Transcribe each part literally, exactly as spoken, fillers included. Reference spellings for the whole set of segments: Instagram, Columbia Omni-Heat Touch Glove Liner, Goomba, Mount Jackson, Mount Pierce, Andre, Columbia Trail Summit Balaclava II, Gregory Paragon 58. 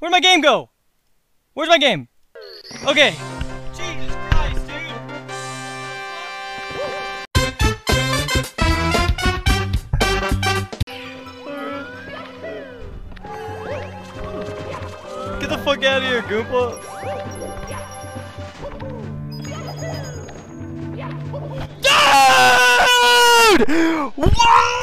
Where'd my game go? Where's my game? Okay. Jesus Christ, dude. Get the fuck out of here, Goomba. Dude! Why?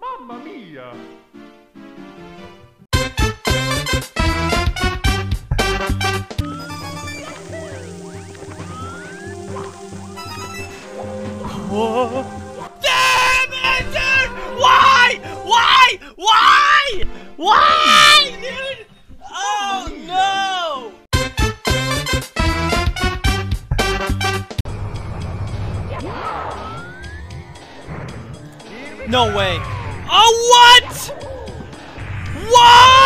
Mamma mia! Whoa. Damn it, dude! Why? Why? Why? Why, dude? Oh no! No way! Oh, what? What?